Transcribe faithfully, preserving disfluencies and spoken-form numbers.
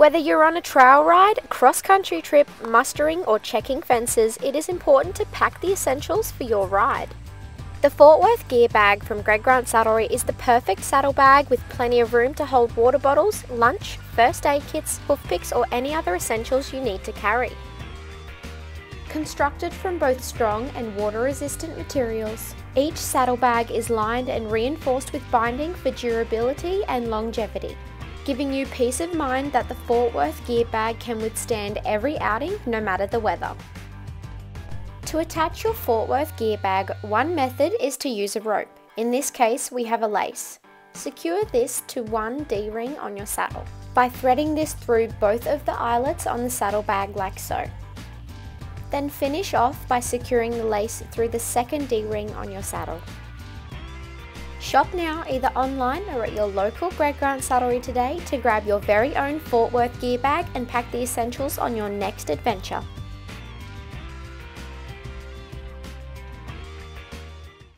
Whether you're on a trail ride, a cross-country trip, mustering or checking fences, it is important to pack the essentials for your ride. The Fort Worth Gear Bag from Greg Grant Saddlery is the perfect saddlebag with plenty of room to hold water bottles, lunch, first aid kits, hoof picks or any other essentials you need to carry. Constructed from both strong and water-resistant materials, each saddlebag is lined and reinforced with binding for durability and longevity, giving you peace of mind that the Fort Worth Gear Bag can withstand every outing, no matter the weather. To attach your Fort Worth Gear Bag, one method is to use a rope. In this case, we have a lace. Secure this to one D-ring on your saddle by threading this through both of the eyelets on the saddlebag like so. Then finish off by securing the lace through the second D-ring on your saddle. Shop now either online or at your local Greg Grant Saddlery today to grab your very own Fort Worth Gear Bag and pack the essentials on your next adventure.